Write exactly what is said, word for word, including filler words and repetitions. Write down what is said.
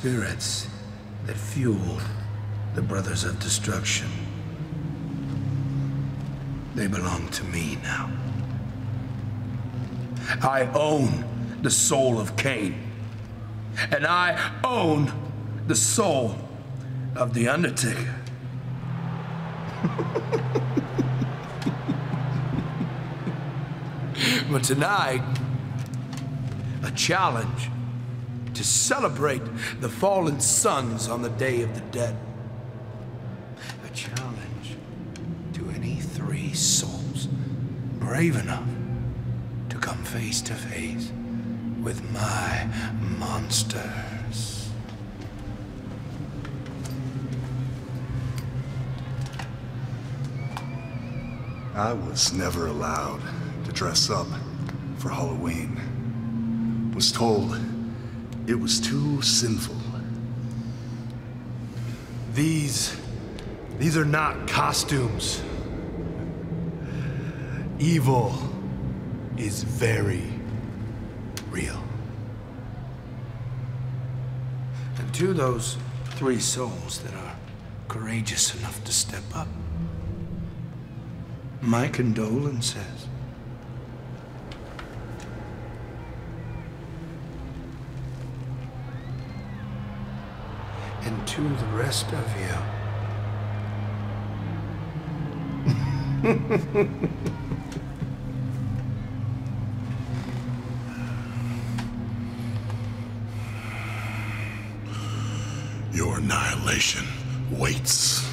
spirits that fueled the Brothers of Destruction. They belong to me now. I own the soul of Kane. And I own the soul of the Undertaker. But tonight, a challenge to celebrate the fallen sons on the Day of the Dead. A challenge to any three souls brave enough to come face to face with my monsters. I was never allowed to dress up for Halloween. Was told it was too sinful. These, these are not costumes. Evil is very real. And to those three souls that are courageous enough to step up, my condolences. And to the rest of you, your annihilation waits.